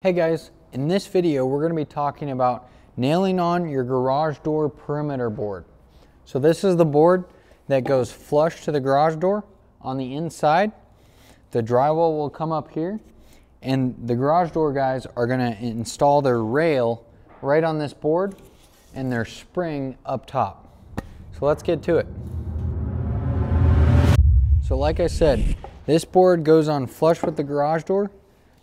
Hey guys, in this video we're going to be talking about nailing on your garage door perimeter board. So this is the board that goes flush to the garage door on the inside. The drywall will come up here and the garage door guys are going to install their rail right on this board and their spring up top. So let's get to it. So like I said, this board goes on flush with the garage door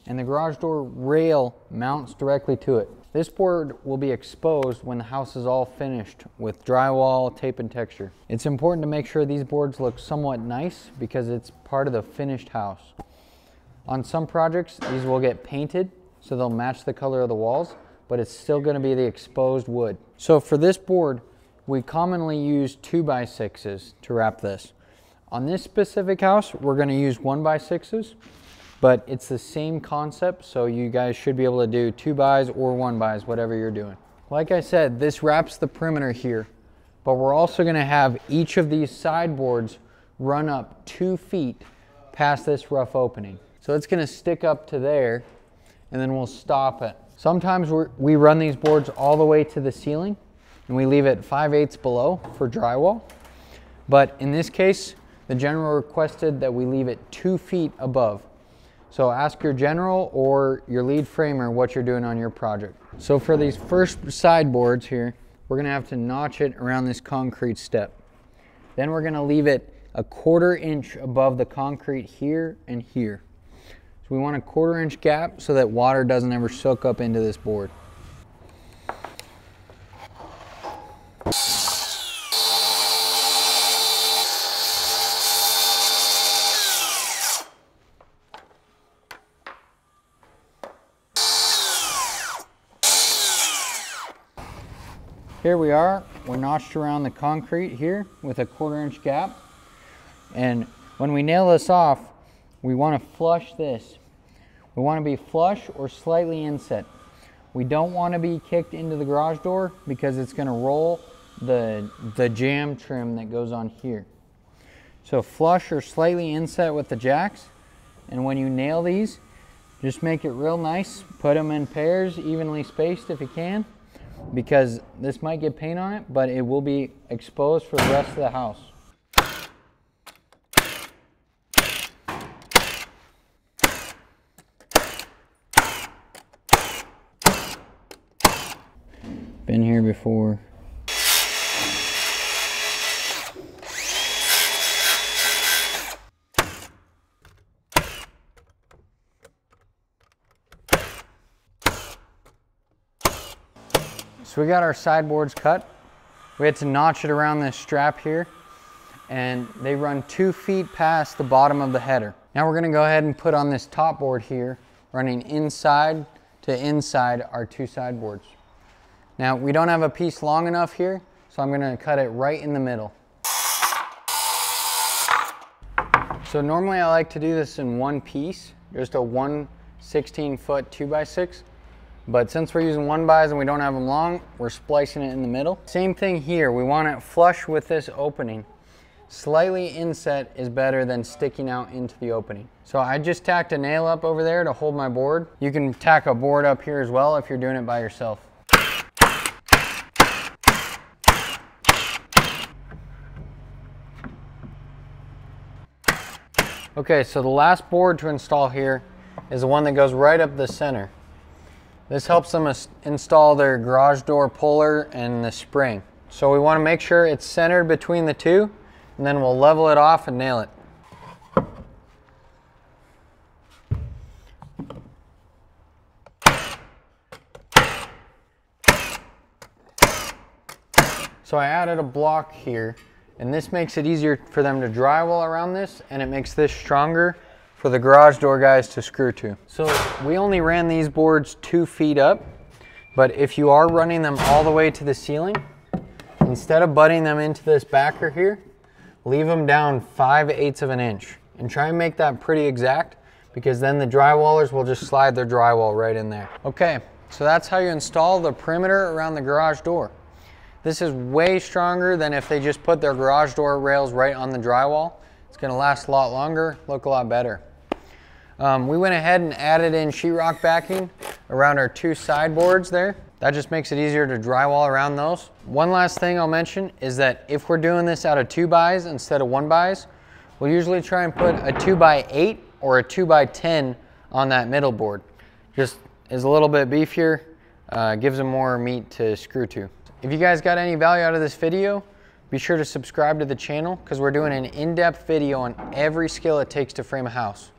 and the garage door rail mounts directly to it. This board will be exposed when the house is all finished with drywall, tape, and texture. It's important to make sure these boards look somewhat nice because it's part of the finished house. On some projects, these will get painted so they'll match the color of the walls, but it's still gonna be the exposed wood. So for this board, we commonly use 2x6s to wrap this. On this specific house, we're gonna use 1x6s. But it's the same concept, so you guys should be able to do 2x or 1xs, whatever you're doing. Like I said, this wraps the perimeter here, but we're also gonna have each of these sideboards run up 2 feet past this rough opening. So it's gonna stick up to there, and then we'll stop it. Sometimes we run these boards all the way to the ceiling, and we leave it 5/8 below for drywall. But in this case, the general requested that we leave it 2 feet above. So ask your general or your lead framer what you're doing on your project. So for these first sideboards here, we're gonna have to notch it around this concrete step. Then we're gonna leave it 1/4 inch above the concrete here and here. So we want 1/4 inch gap so that water doesn't ever soak up into this board. Here we are, we're notched around the concrete here with 1/4 inch gap. And when we nail this off, we want to flush this. We want to be flush or slightly inset. We don't want to be kicked into the garage door because it's going to roll the jam trim that goes on here. So flush or slightly inset with the jacks. And when you nail these, just make it real nice. Put them in pairs, evenly spaced if you can, because this might get paint on it, but it will be exposed for the rest of the house. Been here before. So we got our sideboards cut. We had to notch it around this strap here, and they run 2 feet past the bottom of the header. Now we're gonna go ahead and put on this top board here, running inside to inside our 2 sideboards. Now we don't have a piece long enough here, so I'm gonna cut it right in the middle. So normally I like to do this in one piece, just a 1 16-foot 2x6. But since we're using 1xs and we don't have them long, we're splicing it in the middle. Same thing here, we want it flush with this opening. Slightly inset is better than sticking out into the opening. So I just tacked a nail up over there to hold my board. You can tack a board up here as well if you're doing it by yourself. Okay, so the last board to install here is the one that goes right up the center. This helps them install their garage door puller and the spring. So we want to make sure it's centered between the two, and then we'll level it off and nail it. So I added a block here, and this makes it easier for them to drywall around this, and it makes this stronger for the garage door guys to screw to. So we only ran these boards 2 feet up, but if you are running them all the way to the ceiling, instead of butting them into this backer here, leave them down 5/8 of an inch and try and make that pretty exact, because then the drywallers will just slide their drywall right in there. Okay, so that's how you install the perimeter around the garage door. This is way stronger than if they just put their garage door rails right on the drywall. It's gonna last a lot longer, look a lot better. We went ahead and added in sheetrock backing around our two sideboards there. That just makes it easier to drywall around those. One last thing I'll mention is that if we're doing this out of 2x instead of 1x, we'll usually try and put a 2x8 or a 2x10 on that middle board. Just is a little bit beefier, gives them more meat to screw to. If you guys got any value out of this video, be sure to subscribe to the channel because we're doing an in-depth video on every skill it takes to frame a house.